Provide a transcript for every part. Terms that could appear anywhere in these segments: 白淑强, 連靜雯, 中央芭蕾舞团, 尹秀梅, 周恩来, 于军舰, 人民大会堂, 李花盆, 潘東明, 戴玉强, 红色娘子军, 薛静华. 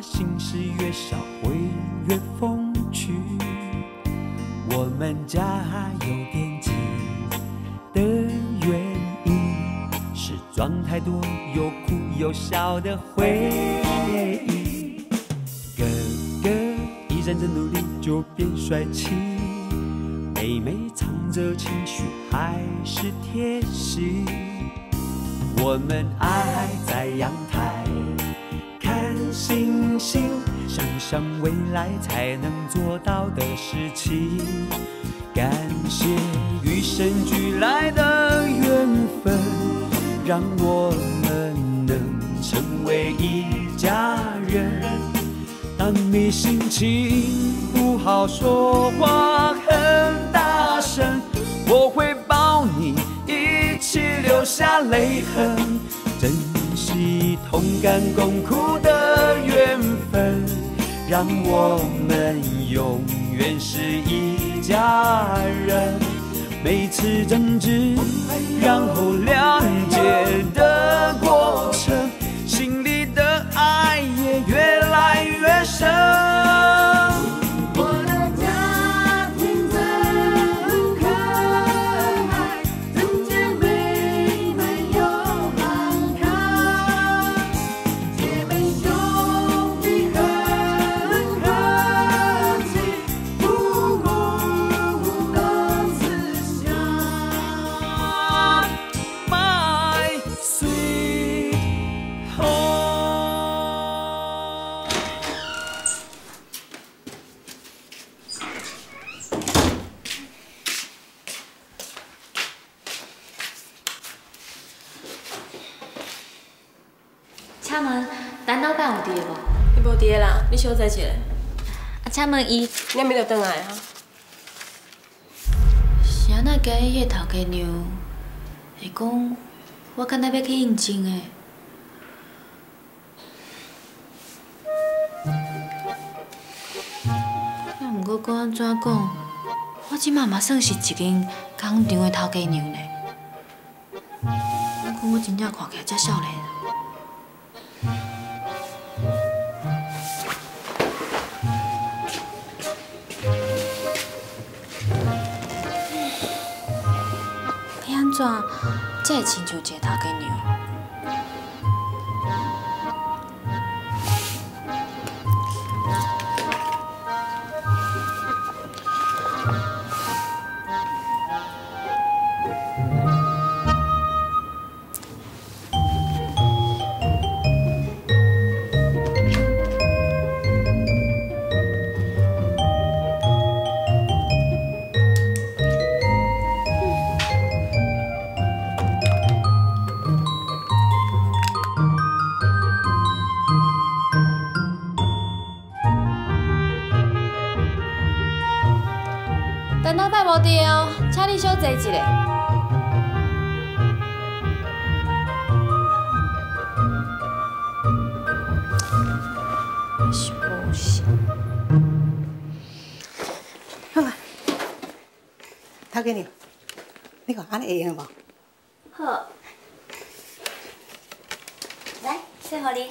把心事越少会越风趣。我们家有点急的原因是装太多有哭有笑的回忆。哥哥一认真努力就变帅气，妹妹藏着情绪还是贴心。我们爱在阳台看星星，想想未来才能做到的事情。感谢与生俱来的缘分，让我们能成为一家人。当你心情不好，说话很大声，我会抱你一起流下泪痕。珍惜同甘共苦的缘分，让我们永远是一家人。每次争执然后谅解的过程，心里的爱也越来越深。 小姐姐，啊，请问伊，你咪着转来啊？是安那今日迄头家娘会讲，我今日要去应征诶。啊，毋过管怎讲，我即马嘛算是一间工厂诶头家娘呢。我讲我真正看起来遮少年。 怎，这会亲像一个头家娘？坐一下。是不是？好啊，头家娘，你看安尼会用无？好，来，先互你，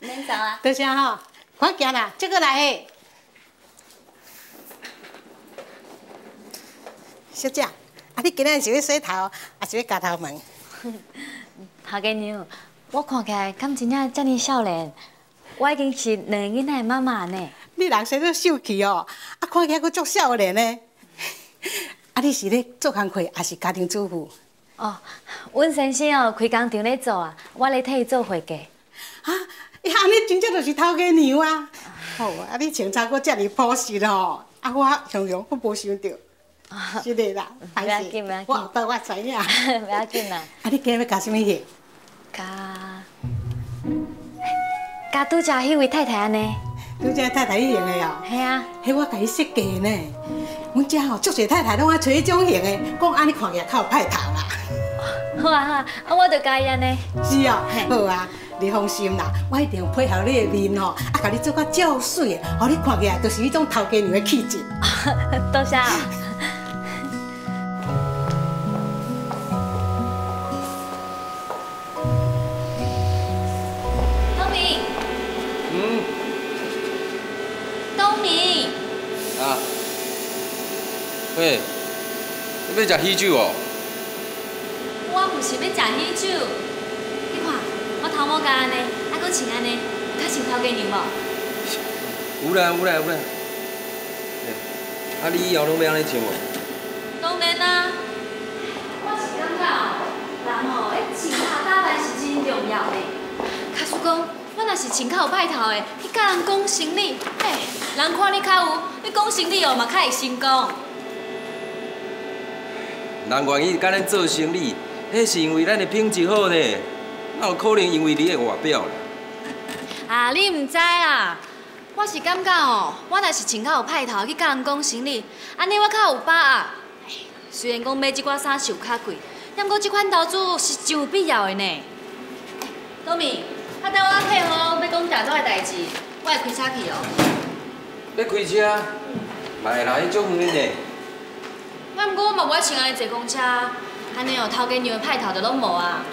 免走啊。多谢哈，快行啦，这个来嘿。小姐。 你今日是要洗头，还是要夹头毛？头家娘，我看起来敢真正遮尼少年，我已经是两个囡仔的妈妈呢。你人生都秀气哦，啊，看起来佫足少年呢。啊，你是咧做工课，还是家庭主妇？哦，阮先生哦开工厂咧做啊，我咧替伊做会计。啊，呀，安尼真正就是头家娘啊！好啊，你穿衫佫遮尼朴实哦，啊，我常常我无想到。 是的啦，不要紧，不要紧，我后我知影，不要紧啦。啊，你今日要加什么戏？加拄则迄位太太安尼。拄则太太伊用的哦。系啊。迄我甲伊设计呢。阮遮吼，足侪太太拢爱找迄种型的，讲安尼看起来较有派头啦。好啊好啊，啊我著加伊安尼。是哦，好啊，你放心啦，我一定配合你的面吼，啊，甲你做甲照水的，互你看起来就是迄种头家娘的气质。多谢。 Mmm. 喂，你要食喜酒哦？我唔是要食喜酒，你看我头毛干安尼，还佫穿安尼，较像头家娘无？有啦。啊，你以后拢要安尼穿无？当然啦，我是感觉人吼，穿下打扮是真重要的。假使讲。 我若是穿较有派头的，去甲人讲生理，人看你较有，你讲生理哦嘛较会成功。人愿意甲咱做生理，迄是因为咱的品质好呢，哪有可能因为你的外表啦？啊，你唔知啊，我是感觉哦，我若是穿较有派头去甲人讲生理，安尼我较有把握。虽然讲买即款衫是有较贵，但过即款投资是真有必要的呢。多米。 啊！等我退好，要讲大早的代志，我会开车去哦。要开车？来啦，迄种远的。我毋过我嘛无爱穿安尼坐公车，安尼哦，头家娘的派头就拢无啊。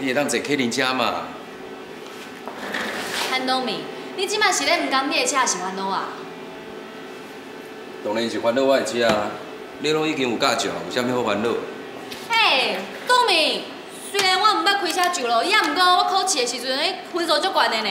你会当坐客人车嘛？韩东明，你即摆是咧毋甘你的车是烦恼啊？当然是烦恼我的车啊！你拢已经有驾照，有啥物好烦恼？嘿，东明。 虽然我唔捌开车上路，伊也唔过我考试的时阵，迄分数足高的呢。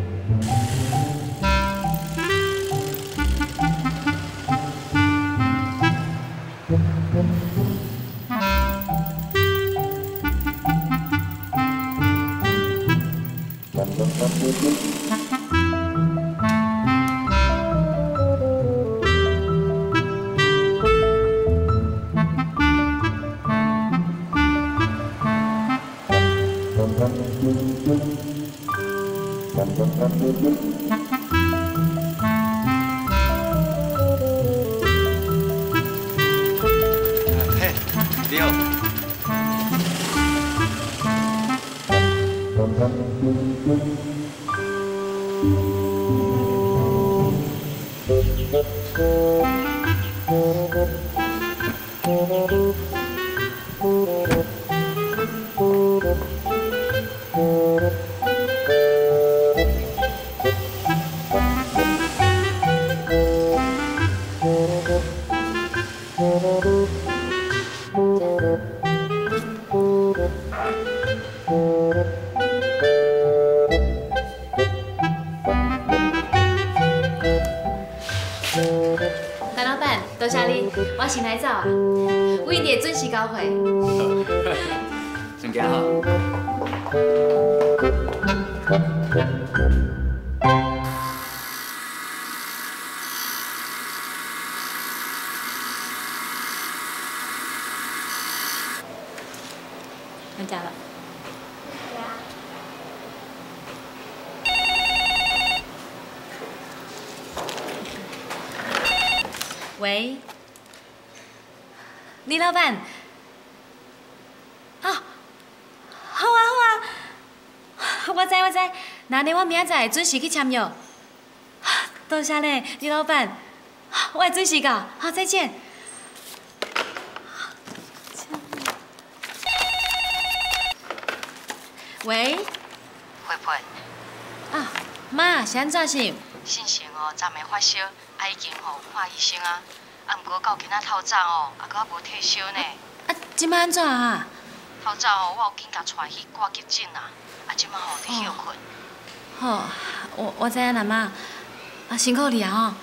喂，李老板，好啊，我知，那呢我明仔载准时去签约，多谢嘞，李老板，我会准时到，好再见。喂，慧芬，啊，妈，是安怎是？ 信心哦，昨暝发烧，啊已经吼看医生啊，啊毋过到今仔透早哦，啊佫无退烧呢。啊，即摆安怎啊？透早哦，我有紧甲带去挂急诊啊，啊即摆吼伫休困。好，我知影啦妈，啊辛苦你啊吼。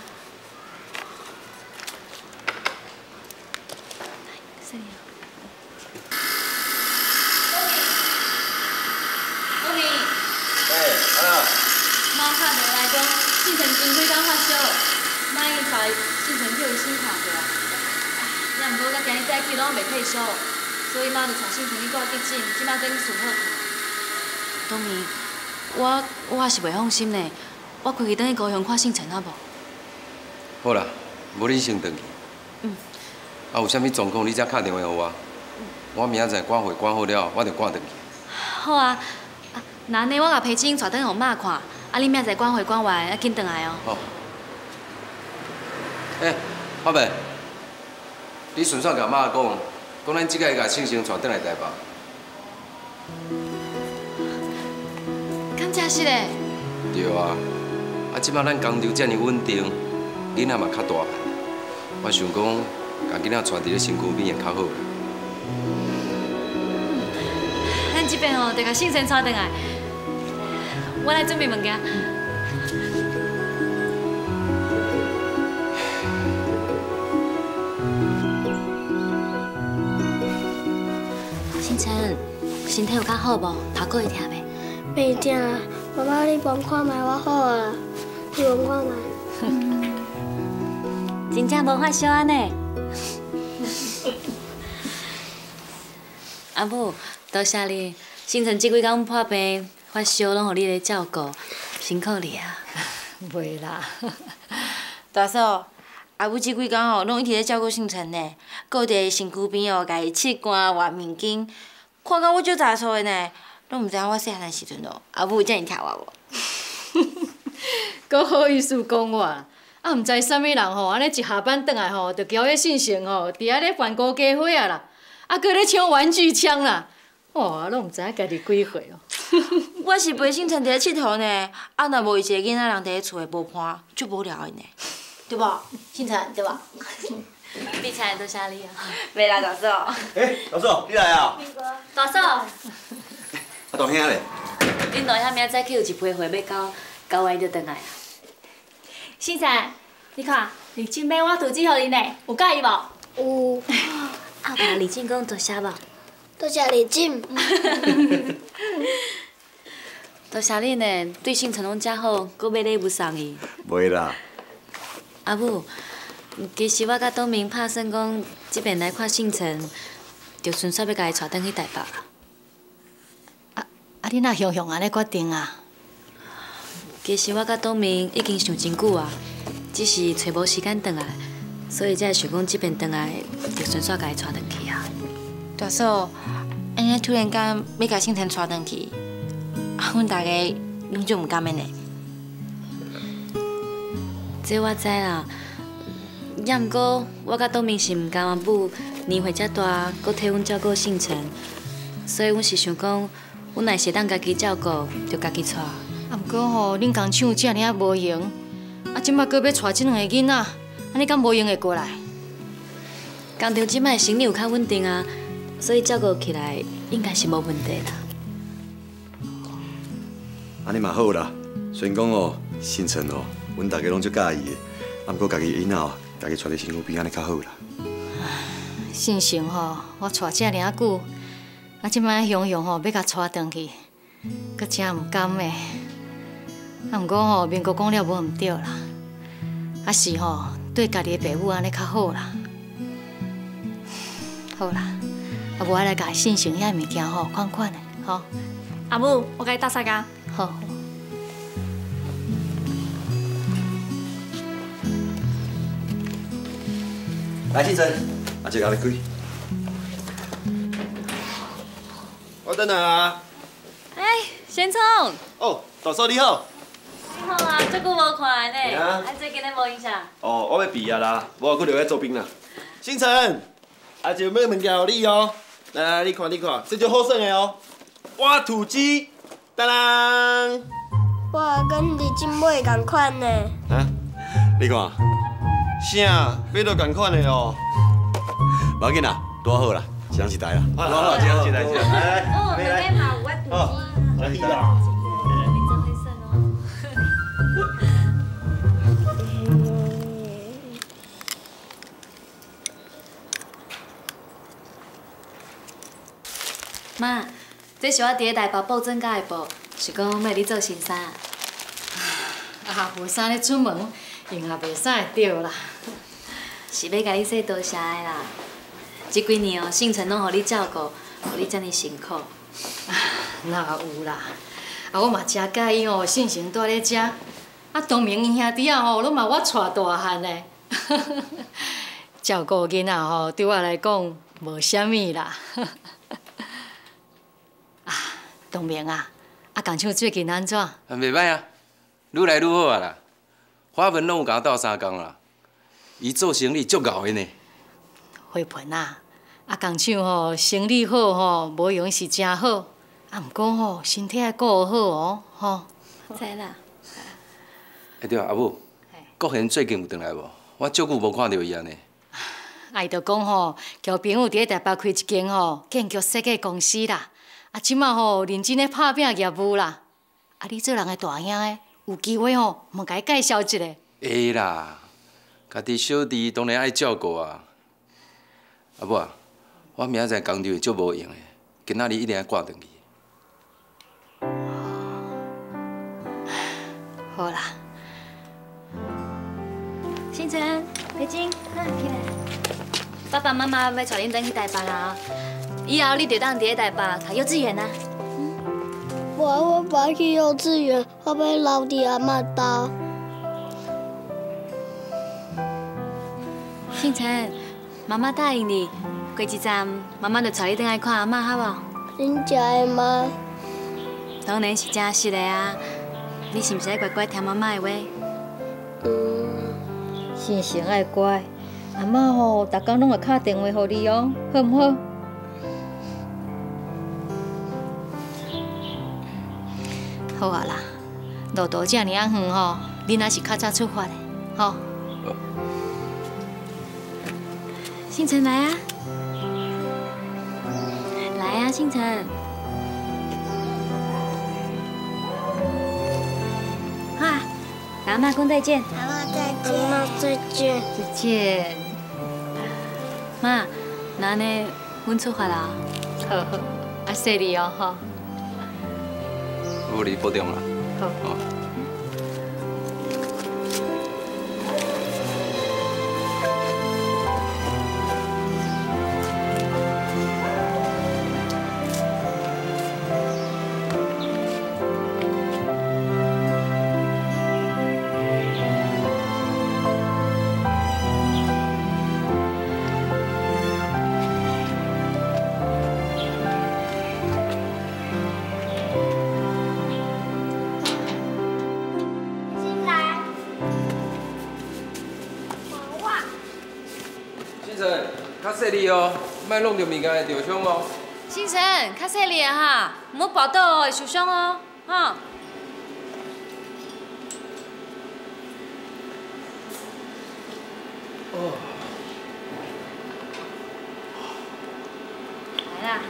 信成叫伊先看着啊，也毋过到今日早起拢未退烧，所以嘛，就重新同伊挂急诊，即摆等伊舒服。冬梅，我也是袂放心呢。我规日等伊高雄看姓陈啊无。好啦，无恁先回去。嗯。啊，有啥物状况你才打电话给我。嗯、我明仔载挂会挂好了，我就挂回去。好啊。啊，那呢，我甲培晶带转互妈看，啊，你明仔载挂会挂完，啊，紧回来哦。好。哎、欸，阿妹，你顺续甲妈讲。 讲咱即个甲庆生传转来台吧。敢真是嘞？对啊，啊，即摆咱工作遮尔稳定，囡仔嘛较大，我想讲，甲囡仔传伫咧身躯边会较好。咱即边哦，就甲庆生传转来，我来准备物件。身体有较好无？头骨会疼袂？袂疼啊！妈妈，你帮看卖我好啊！你帮看卖。真正无发烧安尼。阿母，多谢你，星辰这几天破病发烧，拢互你来照顾，辛苦你啊。袂啦，大嫂，阿母这几天吼，拢一直咧照顾星辰呢，搁伫身躯边哦，家己切肝、换面筋。 看到我足杂粗的呢，拢毋知影我细汉的时阵咯，阿母遮尔疼我无？够好意思讲我，啊毋知啥物人吼，安尼一下班转来吼，就交迄姓姓吼，伫遐咧犯高家伙啊啦，啊搁咧抢玩具枪啦，哇，拢毋知影家己几岁哦。我是陪姓陈伫咧佚佗呢，啊若无伊一个囡仔人伫咧厝诶无伴，足无聊的呢，对无？姓陈对吧？你才多谢你啊！袂啦，大嫂。哎，大嫂，你来啊！大嫂。啊，大兄嘞？恁大兄明仔去有一批货要交，交完就转来啊。先生，你看，李静买我图纸互你呢，有介意无？有。啊，甲李静讲多谢无？多谢李静。多谢恁嘞，对姓陈拢遮好，搁买礼物送伊。袂啦。阿母。 其实我甲东明拍算讲，即边来看姓陈，就顺续要甲伊带转去台北。啊！你若雄雄安尼决定啊？其实我甲东明已经想真久啊，只是找无时间转来，所以才想讲即边转来就顺续甲伊带转去啊。大嫂，安尼突然间要甲姓陈带转去，啊，阮大家拢就毋甘的呢。这我知啦。 也毋过，我甲董明是毋甘阿母年岁遮大，阁替阮照顾姓陈，所以阮是想讲，阮若是当家己照顾，就家己带。啊，毋过吼，恁工厂遮尔啊无闲，啊，即摆阁要带即两个囡仔，安尼敢无闲会过来？工厂即摆生理有较稳定啊，所以照顾起来应该是无问题啦。安尼嘛好啦，虽然讲哦，姓陈哦，阮大家拢足介意的，啊，毋过家己囡仔哦。 家己带伫身躯边安尼较好啦。姓熊吼，我带遮尔啊久，啊，即摆雄雄吼要甲带转去，阁真毋甘的。啊，毋过吼，民国讲了无毋对啦，啊是吼，对家己的爸母安尼较好啦。好啦，啊无我来甲姓熊遐物件吼款款的吼。阿母，我甲你搭三工。好。 来，先生，阿姐，甲你开。我等下啊。哎，先生。哦，大嫂你好。你好啊，足久无看嘞。啊。阿姐今日无闲啥？哦，我要毕业啦，无我去留喺做兵啦。星辰，阿姐买物件给你哦。来来，你看，你看，这就好耍的哦。挖土机，当当。哇，跟李金妹同款呢。啊？你看。 啥？买到同款的哦。无要紧啦，多好啦，一人一台啦。好啦，一人一台，一人。来来，哦，妹妹嘛有我肚子。来，你啦。你真会耍哦。妈，这是我第一台包报准假的报，是讲要你做新衫。啊，无衫咧出门。 用也袂使对啦，是要甲你说多谢的啦。这几年哦，信诚拢互你照顾，互你遮尼辛苦。哪有啦？啊，我嘛真介意哦，信诚住咧遮。啊，当明因兄弟啊吼，拢嘛我带大汉嘞。照顾囡仔吼，对我来讲无啥物啦。啊，当明啊，啊，共像最近安怎？啊，袂歹啊，愈来愈好啊啦。花文拢有甲我斗相共啦，伊做生意足牛的呢。 花盆啊，啊，工厂吼生理好吼，无用是真好。啊，毋过吼，身体爱顾好哦，吼。知啦。哎对啊，阿母，国贤最近有转来无？我足久无看到伊安尼。啊，伊就讲吼，交朋友伫咧台北开一间吼建筑设计公司啦。啊，即卖吼认真咧拍拼业务啦。啊，你做人个大兄个，有机会吼，嘛甲伊介绍一下。会啦，家己小弟当然爱照顾啊。 阿母啊，我明仔载工作足无闲的，今仔日一定要赶转去。好啦，信诚、培真，咱起来。爸爸妈妈要带恁转去台北啦，以后你就当伫台北读幼稚园啦。我不要去幼稚园，我要留伫阿妈家。信诚。 妈妈答应你，过一站，妈妈就带你回来看阿嬷，好无？恁真的吗？当然是真实的啊！你是不是要乖乖听妈妈的话？信诚爱乖，阿嬷吼，逐天拢会打电话给你哦，好唔好？好啊啦，路途这么啊远吼，你若是较早出发的，吼。 信诚来啊，来啊，信诚！啊，阿嬷公再见。阿嬷再见。阿嬷再见。再见。妈，那呢，阮出发啦。好好，阿细你哦，哈。我你保重啦。好。哦。 哦，莫弄着物件会受伤哦。信诚，较细粒哈，唔好跋倒哦，会受伤哦，哈。哦。来啦，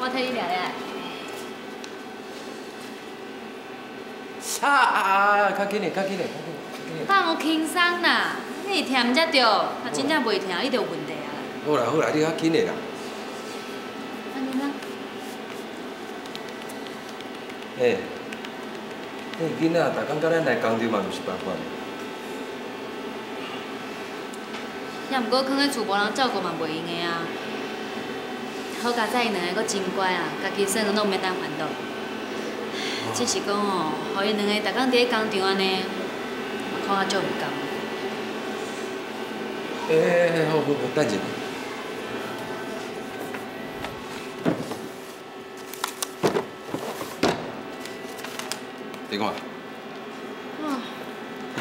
我替你量量。啊！较紧嘞，较紧嘞，较紧嘞。放我轻松啦，你会疼才对，若真正袂疼，你就有问题。 好啦好啦，你较紧嘞啦。安尼啦。哎，迄囡仔逐天甲咱来工作嘛，毋是办法。也毋过囥喺厝无人照顾嘛，袂用个啊。好佳哉，因两个阁真乖啊，家己算拢免当烦恼。只是讲哦，互因两个逐天伫咧工厂安尼，我看啊足唔够。哎，好好好，等一下。 你看，哇！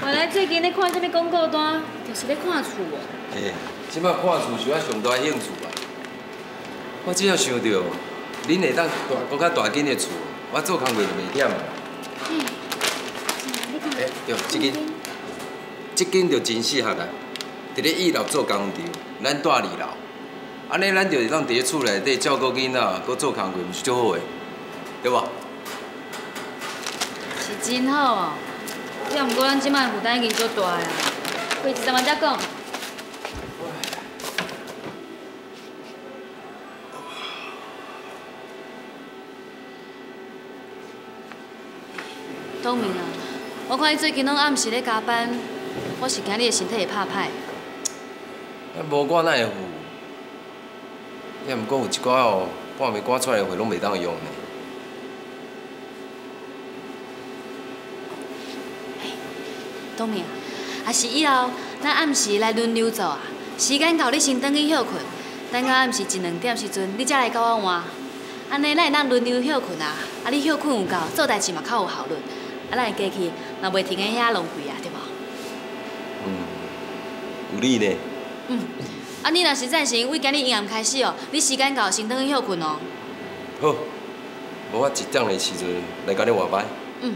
原来最近咧看啥物广告单，就是咧看厝哦。嘿，即摆看厝是我上大兴趣啊！我只要想到恁会当大，搁较大间的厝，我做工过就袂忝啊。嘿，你看，哎，对，即间就真适合啦。伫咧一楼做工场，咱住二楼，安尼咱就会当伫咧厝内底照顾囡仔，搁做工过，毋是足好诶，对无？ 真好哦，也毋过咱即摆负担已经足大啊，过一阵仔再讲。冬明啊，我看你最近拢暗时咧加班，我是惊你的身体会拍歹。啊，无我哪会有？也毋过有一寡哦，半暝赶出来的货拢袂当用呢。冬明啊，啊是以后咱暗时来轮流做啊，时间到你先转去休困，等到暗时1、2点时阵，你再来甲我换。安尼咱会当轮流休困啊，啊你休困有够，做代志嘛较有效率，啊咱会过去嘛袂停喺遐浪费啊，对无？嗯，有理呢。嗯。 啊，你若是赞成，为今日夜暗开始哦，你时间到先倒去休困哦。好，无我1点的时阵来甲你换牌。嗯。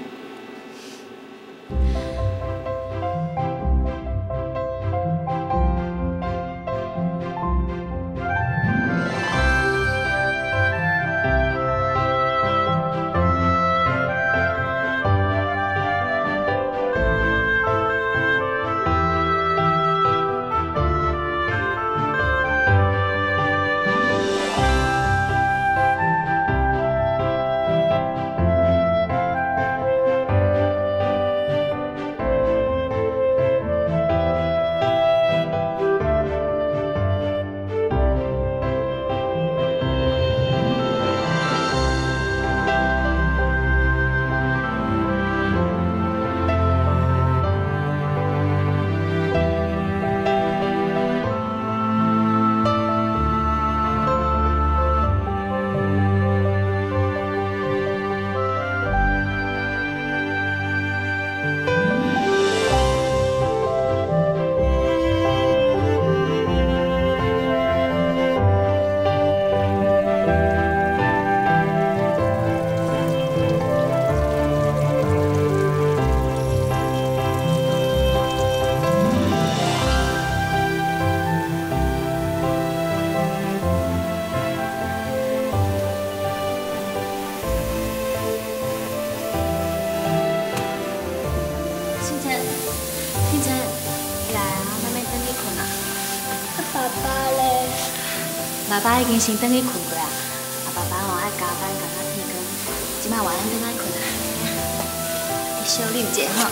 爸爸已经先等去困过啊，啊爸爸哦爱加班加到天光，即摆晚安等咱困啊。你小忍者吼，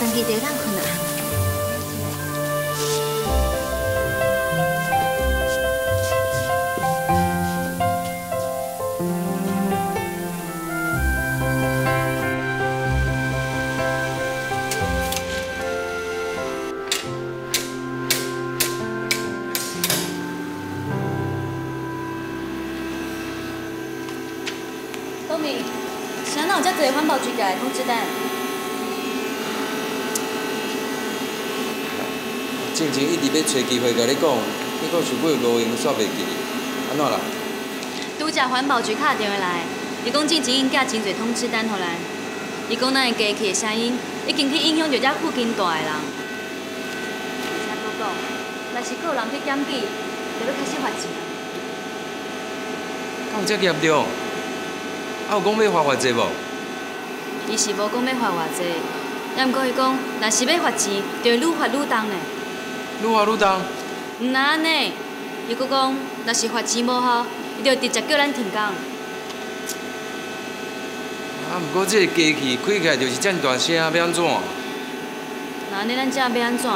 等去就咱困啊。 通知单。进前一直要找机会甲你讲，你到想尾无闲，煞袂记哩，安怎啦？拄则环保局打电话来，伊讲进前因寄真侪通知单互咱，伊讲咱的家己的声音已经去影响着遮附近住的人。而且佫讲，若是佫有人去检举，就要开始罚钱。敢有遮严重？啊有讲要罚偌济无？ 伊是无讲要罚偌济，也毋过伊讲，若是要罚钱，就愈罚愈重嘞。愈罚愈重？毋那安尼，伊佫讲，若是罚钱无效，伊就直接叫咱停工。啊，毋过这个机器开起来就是遮大声，要安怎？那安尼咱遮要安怎？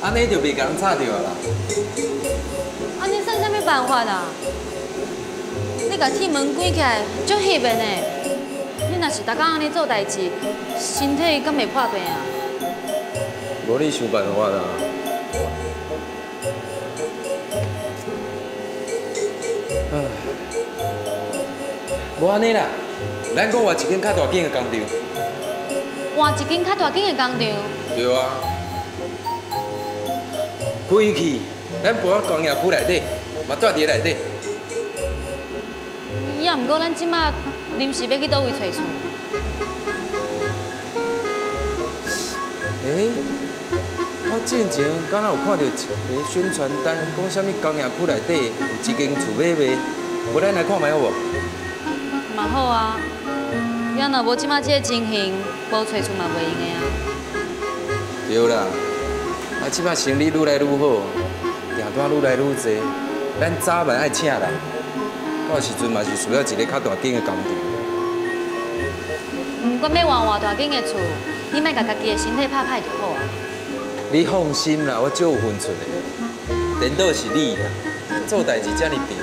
安尼就袂甲人吵着啦。安尼算啥物办法啊？你甲铁门关起来，足翕的呢。你若是逐工安尼做代志，身体敢袂破病啊？无你想办法啦。唉，无安尼啦，咱搁换一间较大间的工厂。换一间较大间的工厂？对啊。 开去，咱搬到工业区内底，嘛住伫内底。也毋过，咱即马临时要去倒位找厝？诶，我之前敢若有看到一个宣传单，讲啥物工业区内底有一间厝买卖，无咱来看卖好无？嘛好啊，也若无即马即个情形，无找厝嘛袂用个啊。对啦。 啊，即摆生意愈来愈好，订单愈来愈多，咱早晚爱请人，到时阵嘛是需要一个较大间的工地。不管要换偌大间的厝，你莫把家己的身体拍歹就好啊。你放心啦，我足有分寸的。颠倒是你啦，做代志这么拼，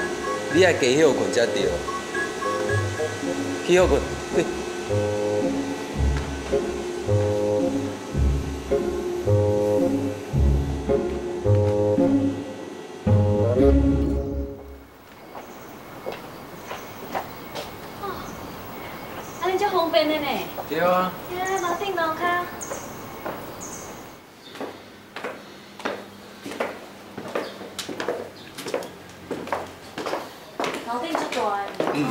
你爱加休困才对。去休困，对。 对啊。哎，马顶楼卡。楼顶足大诶。嗯。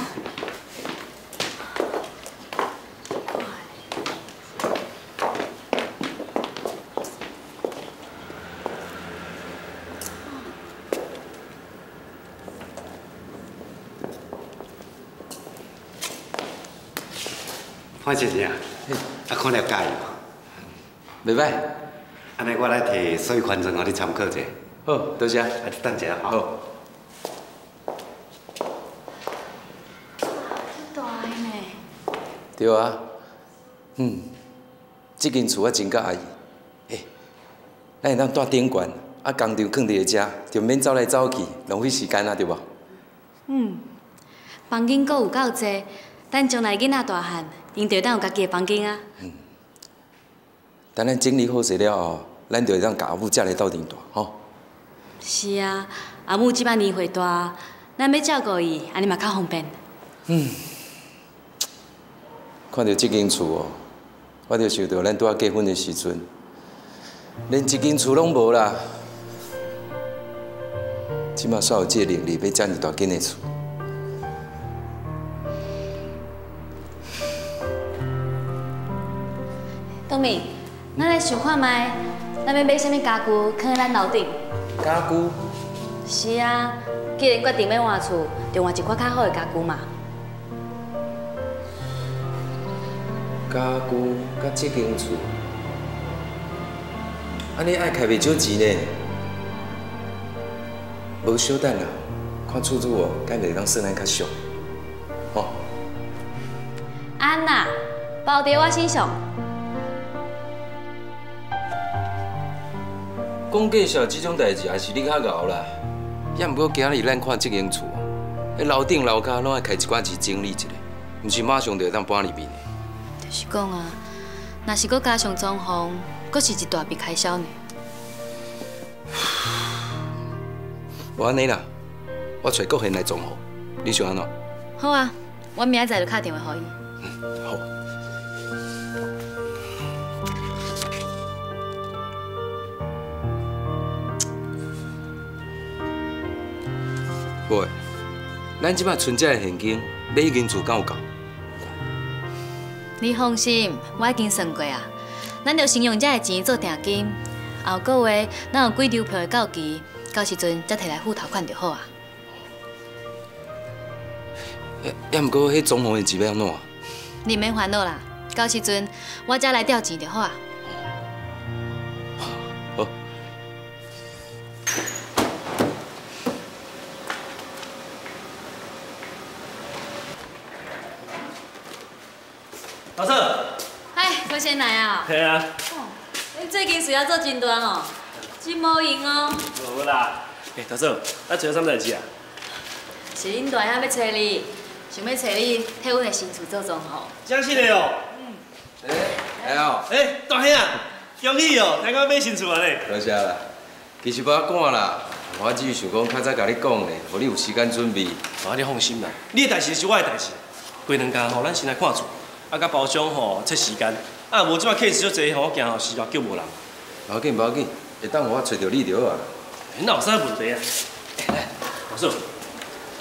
范先生啊。 啊，看了解无？袂歹，安尼我来摕水款证，互你参考者。好，多谢。啊，你等一下吼。好。真大个呢。对啊，嗯，这间厝我真喜欢。哎，咱会当住顶悬，啊，工厂放伫个遮，就免走来走去，浪费时间啊，对无？嗯，房间阁有够侪，等将来囡仔大汉。 因就当有家己的房间啊。嗯。等咱整理好势了后，咱就当甲阿母接来斗阵住吼。是啊，阿母即摆年岁大，咱要照顾伊，安尼嘛较方便。嗯。看到这间厝哦，我就想到咱拄仔结婚的时阵，连一间厝拢无啦，即摆煞有这个能力要遮尔大间的厝。 东明，咱来想看卖，咱要买啥物家具放喺咱楼顶？家具？是啊，既然决定要换厝，就换一款较好的家具嘛。家具甲这间厝，安尼爱开袂少钱呢。无小等啦，看厝主哦，敢袂当算咱较俗，吼、哦。安娜，包在我身上。 讲介绍这种代志，也是你较敖啦。也毋过今日咱看这间厝，迄楼顶楼骹拢爱开一寡钱整理一下，毋是马上就会当搬入面的。就是讲啊，若是搁加上装潢，搁是一大笔开销呢。无安尼啦，我找国贤来装潢，你想安怎？好啊，我明仔载就敲电话给伊。嗯，好。 喂，咱即摆存这个现金买一间厝敢有够？你放心，我已经算过啊。咱着先用这个钱做定金，后个月咱有几张票到期，到时阵再摕来付头款就好啊。也毋过，迄装潢的钱要安怎？你免烦恼啦，到时阵我再来调钱就好啊。 老师，哎，我先来啊！嘿啊！哦，你最近事业做真大哦，真无闲哦。无啦，哎，老师，咱找啥物代志啊？是恁大兄要找你，想要找你替阮的新厝做装潢。真是的哦。嗯。哎，哎哦，哎，大兄，恭喜哦，听讲买新厝啊嘞。多谢啦，其实无遐赶啦，我只是想讲较早甲你讲咧，互你有时间准备。啊，你放心啦，你的代志是我的代志，过两天吼，咱先来看厝。 啊，甲包厢吼，切时间。啊，无即摆 case 足济吼，我惊吼时段叫无人。无要紧，无要紧，会当我找到你就好啊。哪有啥问题啊？来，老师，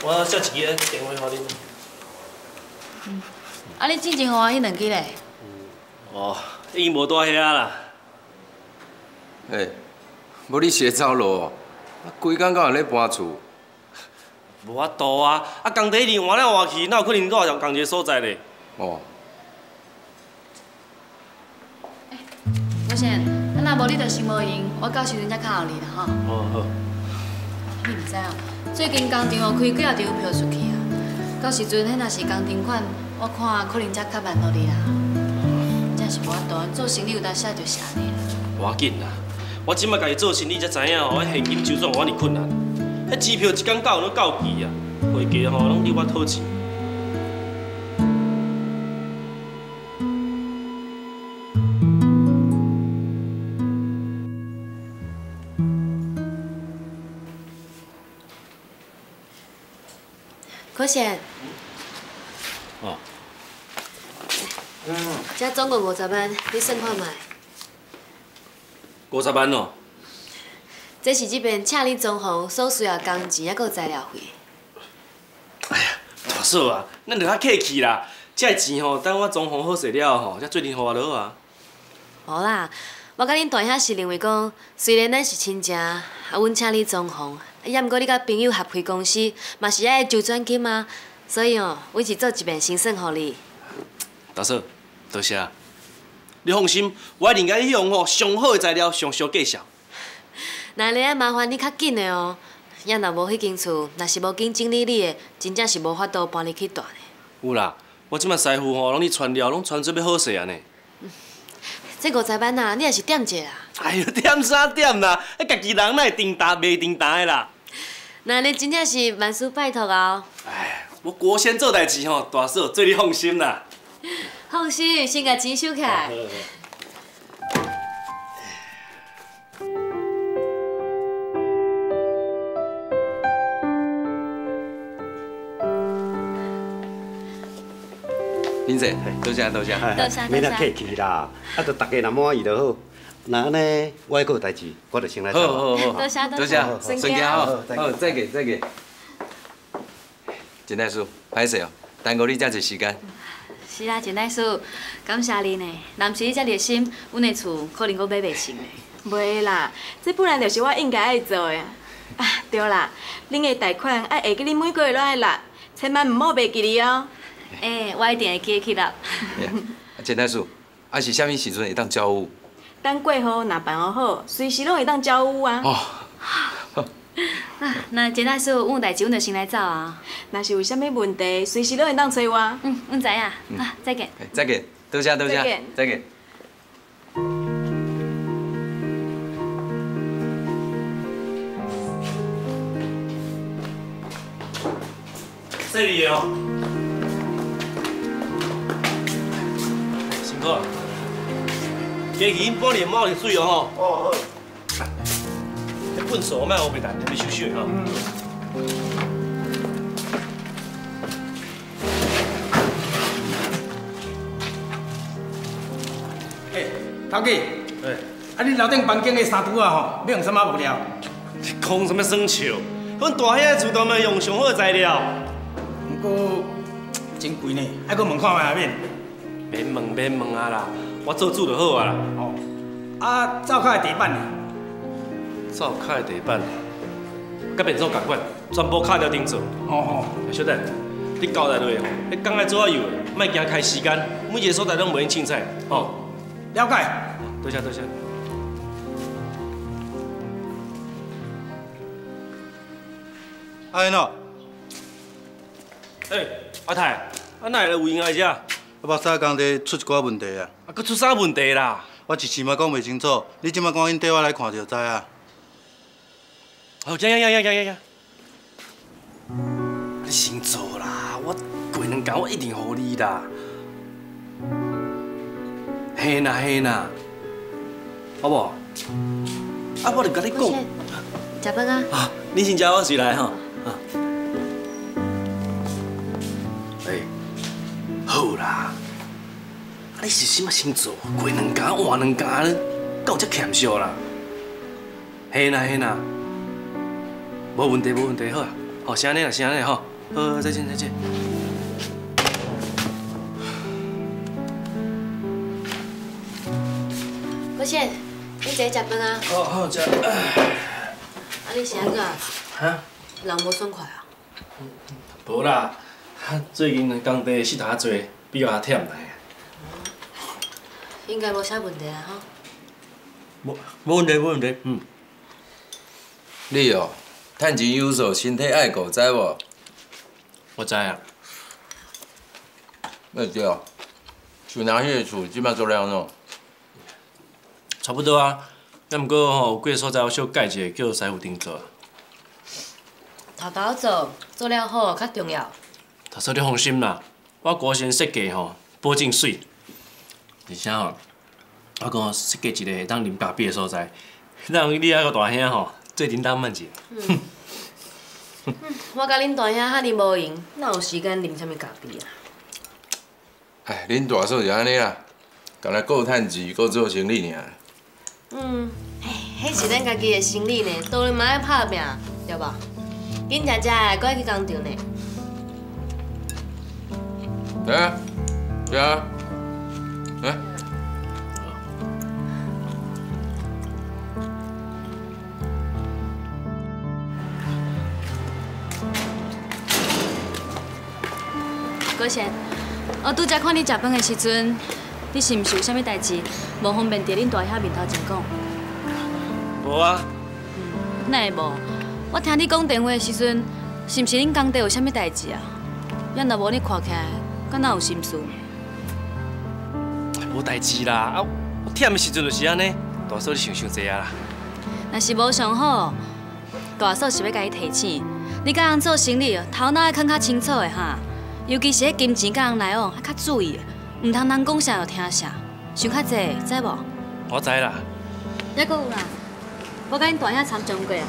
我借一支电话互恁。嗯。啊，你之前互我迄两支咧？哦，已经无带遐啦。哎，无你写走路哦。啊，规工到咧搬厝。无法度啊！啊，工地一直换来换去，哪有可能到同一个所在咧？哦。 我先，啊那无你着先无闲，我到时阵才较后日啦吼。哦好。你毋知哦，最近工厂哦开几啊张票出去啊，到时阵迄若是工程款，我看可能才较慢落去啦。真是无法度，做生意有当时就是安尼啦。无要紧啦，我即摆家己做生意才知影吼，迄现金周转有安尼困难，迄支票一工到拢到期啊，会计吼拢对我讨钱。 可贤，哦，这总共50万，你算看卖。50万哦。这是这边请你装潢所需要工钱，还佫有材料费。哎呀，大嫂啊，咱着较客气啦，这钱吼，等我装潢好势了吼，才做阵互我落啊。无啦，我甲恁大兄是认为讲，虽然咱是亲戚，啊，阮请你装潢。 也毋过你甲朋友合开公司，嘛是爱周转金啊，所以哦，阮是做一面先算互你。大嫂，多谢。你放心，我一定甲你用吼上好的材料，上俗介绍。那恁爱麻烦你较紧的哦，也若无迄间厝，若是无紧整理你的，真正是无法度搬入去住的。有啦，我即摆师傅吼，拢咧传料，拢传做要好势安尼。这50万啊，你也是点一下啦。 哎呦，点啥点啦？啊，家己人哪会订单袂订单的啦？那你真正是万事拜托啊！哎，我国先做代志吼，大嫂做你放心啦。放心，先把钱收起来。林姐，多谢。免啦，客气啦，啊，着大家若满意就好。 那呢，我还有代志，我就先来走。好，多谢，孙家好，好，再见。简大叔，歹势哦，耽误你遮侪时间。是啊，简大叔，感谢你呢。若毋是你遮热心，阮的厝可能阁买袂成嘞。袂啦，这本来就是我应该爱做的。啊，对啦，恁的贷款爱会记恁每个月落来拿，千万毋好袂记哩哦。诶，我一定会记起啦。简大叔，啊是啥物时阵会当交屋？ 等过后，若办好好，随时拢会当交屋啊。哦。那简大叔，阮有代志，阮就先来走啊。若是有啥物问题，随时拢会当找我。嗯，阮知影。啊，再见，多谢，再见。这里有。辛苦了。 加起因半年毛就水哦吼。哦好。迄粪扫莫乌白蛋，特别收收吼。哎，头家。哎。啊，你楼顶房间的衫橱啊吼，要用什么物料？你讲什么耍笑？阮大兄的厝当然用上好材料。不过真贵呢，还佫问看卖下面。免问啊啦。 我做主就好啊啦。哦，啊，灶卡的地板呢？灶卡的地板，甲变做共款，全部卡条顶做。哦哦。小弟，你交代落去吼，你工来做啊油，莫惊开时间，每一个所在拢袂用凊彩。哦，了解。多谢。哎喏，哎，阿太，啊哪会来有闲来遮？ 目屎工地出一寡问题啊！啊，佫出啥问题啦？我一时嘛讲袂清楚，你即马赶紧缀我来看就知啊。好，行。你先做啦，我过两天我一定互你啦。嘿啦，好无？啊，我著甲你讲。食饭啊！啊，你先食，我随来吼。啊。 好啦，啊你是什么星座？过两天换两天，够只欠笑啦。嘿啦，无问题，好啊，好先安尼吼，好，再见。郭宪，你坐食饭啊？哦，好食。啊，你是安怎？哈？人无爽快啊？无啦。 最近工地事太多，比较忝来。应该无啥问题啊，吼。无问题，嗯。你哦，趁钱有数，身体爱顾，知无？我知啊。那对啊，像咱迄个厝即摆做了喏，差不多啊。那毋过吼，有几个所在我小改一下，叫师傅定做啊。头头做，做了好较重要。头先你放心啦，我高先设计吼，保证水。而且吼，我讲设计一个会当啉咖啡的所在，让你遐个大兄吼做叮当慢者。嗯 我甲恁大兄遐尼无闲，哪有时间啉啥物咖啡啊？哎，恁大嫂就安尼啦，干来顾趁钱，顾做生意尔。嗯，哎，迄是咱家己的生意呢，当然嘛爱拍拼，对无？紧食食的，搁爱去工厂呢。对啊，对啊，哎。郭先，我拄则看你食饭的时阵，你是毋是有啥物代志无方便伫恁大兄面头前讲？无啊。哪会无？我听你讲电话的时阵，是毋是恁工地有啥物代志啊？咱若无你看起来，敢若有心事？无代志啦，啊，我忝的时阵就是安尼。大嫂，你想想济啊啦。若是无上好，大嫂是要甲你提醒，你甲人做生意哦，头脑要放较清楚的哈。 尤其是迄金钱甲人来往，还较注意，唔通人讲啥就听啥，想较济，知无？我知啦。还佫有啦，我甲恁大兄参详过啊。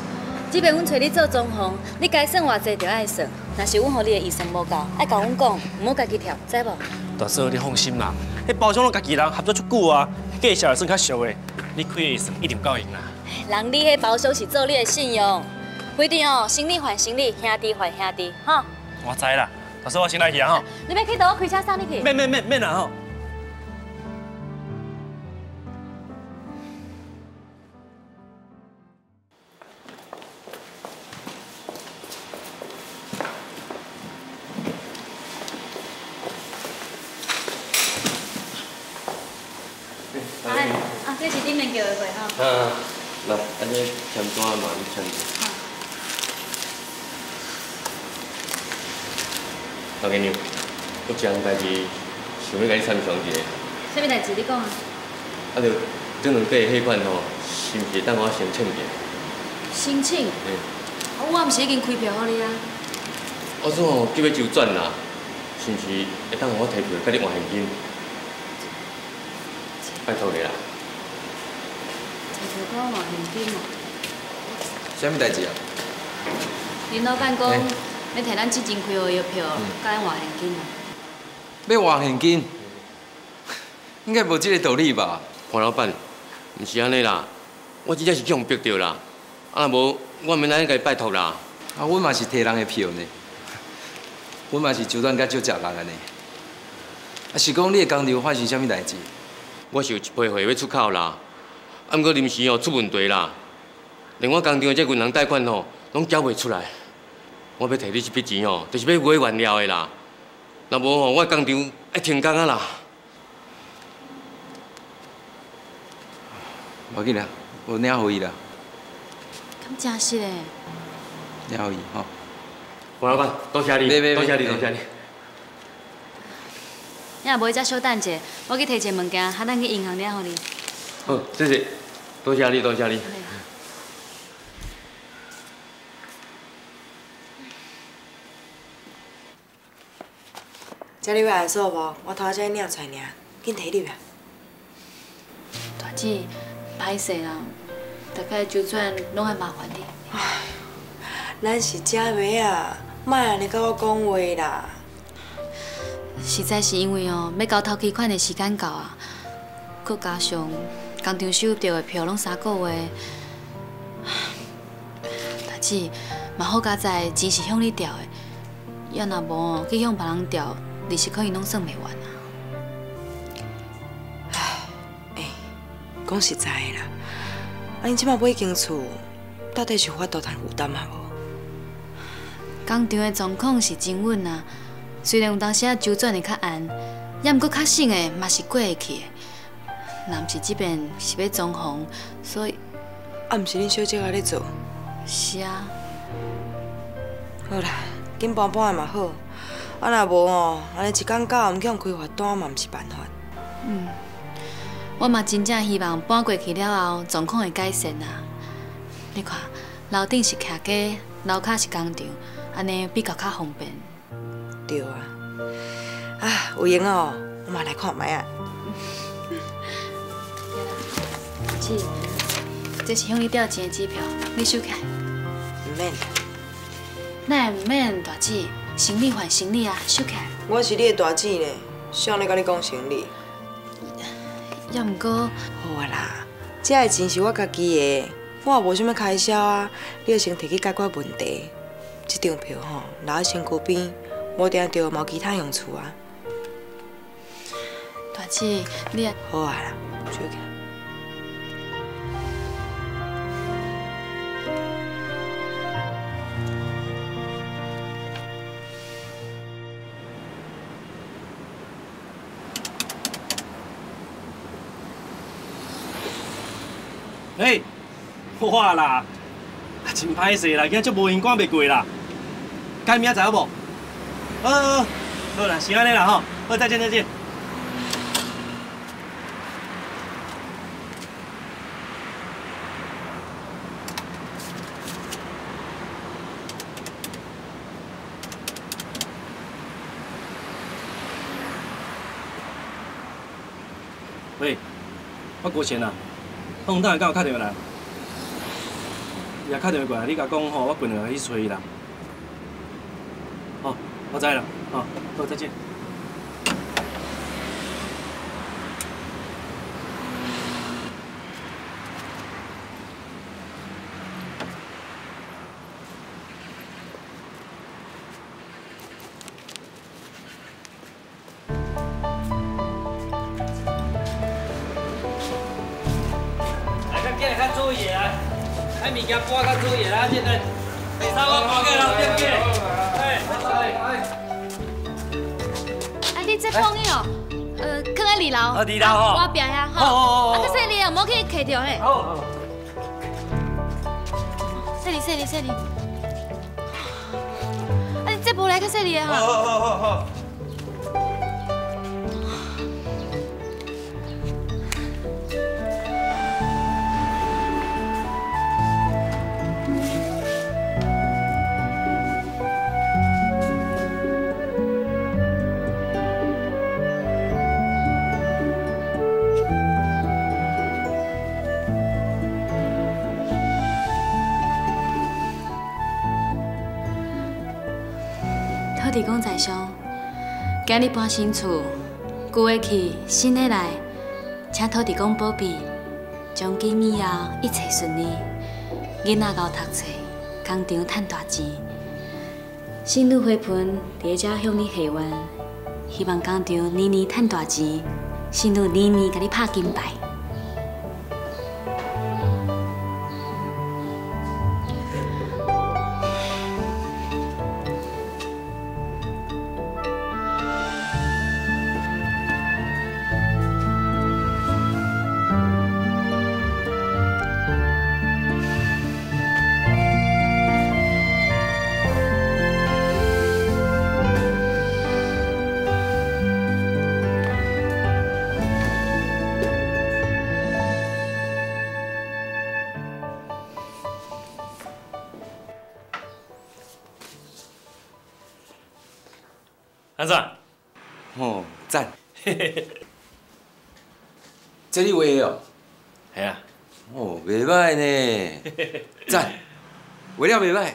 即边阮找你做装潢，你该算偌济就爱算，若是阮互你的预算无够，爱甲阮讲，唔好家己跳，知无？大嫂，你放心啦，迄包厢拢家己人合作足久啊，计小也算较俗的，你开的预算一定够用啦。人你迄包厢是做你的信用，规定哦，生理还生理，兄弟还兄弟，哈。我知啦。 老师，我先来去啊吼！你要去倒，我开车送你去。免啦吼！哎，啊，这是顶面叫的过吼。啊，来，安尼签单嘛，你签。 老姑娘，我有一项代志想要甲你参详一下。啥物代志？你讲啊。啊，着这两块迄款吼，是毋是当我申请一下？申请？嗯。啊，我毋是已经开票予你啊。我说吼，急要周转啦，是毋是会当我摕票甲你换现金？拜托你啦。摕票甲我换现金哦。啥物代志啊？林老板讲。 要摕咱之前开的药票，甲咱换现金啊！要换现金，应该无这个道理吧？潘老板，毋是安尼啦，我真正是强逼着啦，啊无我明仔日甲伊拜托啦。啊，阮嘛是摕人的票呢，阮嘛是周转甲少食人安尼。啊，是讲你的工厂发生啥物代志？我是有一批货要出口啦，啊，毋过临时哦出问题啦，连我工厂的这银行贷款吼，拢缴袂出来。 我要摕你这笔钱哦，就是要买原料的啦。若无吼，我工厂要停工啊啦。无紧啦，我领互伊啦。咁真实诶。领互伊吼。王老板，多谢你，多谢你，多谢你。你若无，则小等者，我去摕一个物件，下等去银行领互你。好，谢谢，多谢你，多谢你。 这里有下数无？我头先领出来尔，紧提你啊！大姐，歹势啦，大概周转拢爱麻烦你。唉，咱是姐妹啊，莫安尼甲我讲话啦。实在是因为哦，要交头期款的时间到啊，佮加上工厂收到的票拢3个月，大姐，嘛好佳在钱是向你调的，要若无去向别人调。 利息可以拢算袂完啊！哎，讲实在的啦，啊，恁即摆买间厝，到底是有法度趁负担啊无？工厂的状况是真稳啊，虽然有当时啊周转会较暗，也毋过较省的嘛是过会去的。若毋是即边是要装潢，所以啊，毋是恁小姐啊咧做？是啊。好啦，紧搬搬的嘛好。 啊，啊，若无哦，安尼一天到暗去开罚单嘛，毋是办法。嗯，我嘛真正希望搬过去了后，状况会改善啊。你看，楼顶是徛家，楼骹是工厂，安尼比较方便。对啊，啊，有闲哦，我嘛来看卖啊。姐，这是向你调钱的支票，你收起来。唔免。那唔免，大姐。 行李还行李啊，收起来。我是你的大姐呢，谁来跟你讲行李？也毋过，好啊啦，这个钱是我家己的，我也无什么开销啊。你要先摕去解决问题。这张票吼，留喺身躯边，无定着无其他用处啊。大姐，你也好啊啦，收起来。 哎，我啦，真歹势啦，今仔足无闲赶袂过啦，改明仔载好无？好啦，是安尼啦吼，好，再见再见。喂，我国贤啊。 洪大，敢有打电话来？伊也打电话过来，你甲讲吼，我今日去找伊啦。哦，我知啦。哦，好，再见。我拼遐吼，啊，细你啊，莫去揢着嘿。好，细你，细你，细你。啊，你这无来去细你啊。好。地公在上，今日搬新厝，旧的去，新的来，请土地公保庇，从今以后一切顺利，囡仔够读册，工厂赚大钱。新女花盆伫遮向你下愿，希望工厂年年赚大钱，新女年年甲你拍金牌。安怎？哦，赞！嘿嘿嘿，这里画的哦，系啊，哦，袂歹呢，赞，画了袂歹，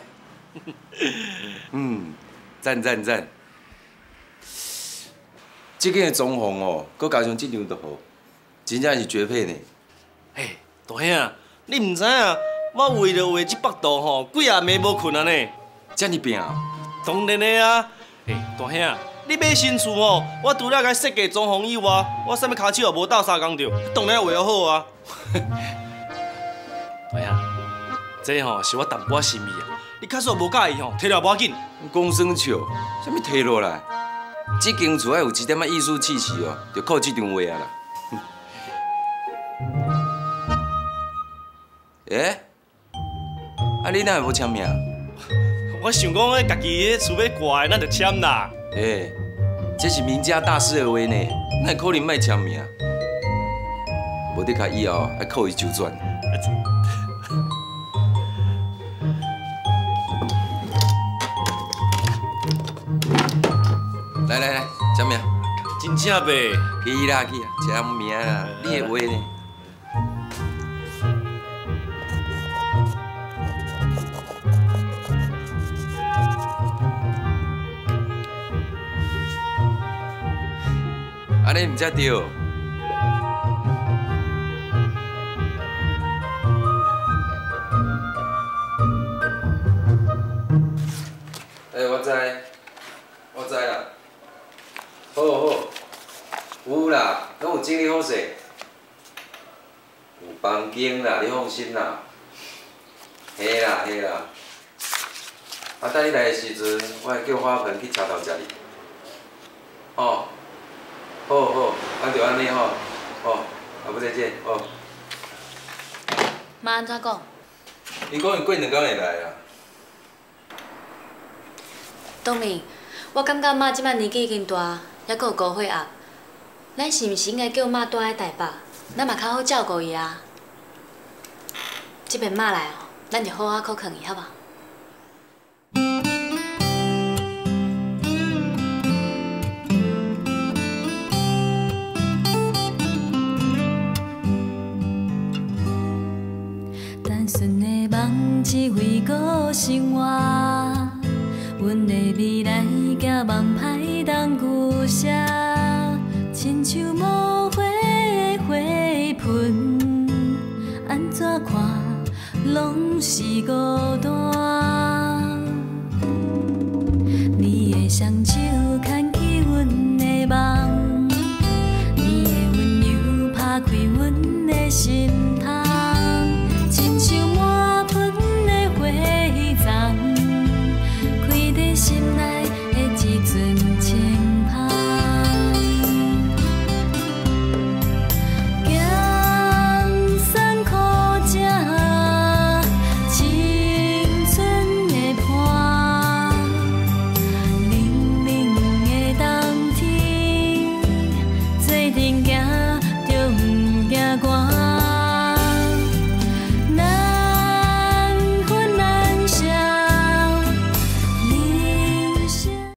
嗯，赞。这间的装潢哦，佮加上这张就好，真正是绝配呢。嘿，大兄，你唔知啊，我为了画这幅图吼，几啊暝无困啊呢。这么拼啊？当然的啊。嘿，大兄。 你买新厝哦，我除了甲设计装潢以外，我啥物骹手也无斗相共着，当然画得好啊。哎呀，这吼是我淡薄仔心意啊，你确实无介意吼，摕了无要紧。讲耍笑，啥物摕落来？这间厝爱有一点仔艺术气息哦，就靠这张画啊啦。哎，啊你哪会无签名？我想讲，诶，家己个厝要挂，咱就签啦。哎，这是名家大师的话呢，那可能卖签名，无得甲以后还扣伊周转。来来来，签名。真正呗？去啦去啦，签名啦，你的话呢？ 安尼唔才对，哎，我知啦，好好，有啦，拢有整理好势，有房间啦，你放心啦，嘿啦嘿啦，啊，等你来的时阵，我会叫花盆去车头食哩，哦。 好好，那就安尼吼，哦，下晡再见哦。妈安怎讲？伊讲伊过两天会来啊。冬明，我感觉妈即摆年纪已经大，还佫有高血压，咱是毋是应该叫妈住喺台北，咱嘛较好照顾伊啊？即边妈来哦，咱就好好犒犒伊，好无？ 只为顾生活，阮的未来甲梦歹当旧写，亲像无花的花盆，安怎看拢是孤单。你的双手牵起阮的梦，你的温柔拍开阮的心。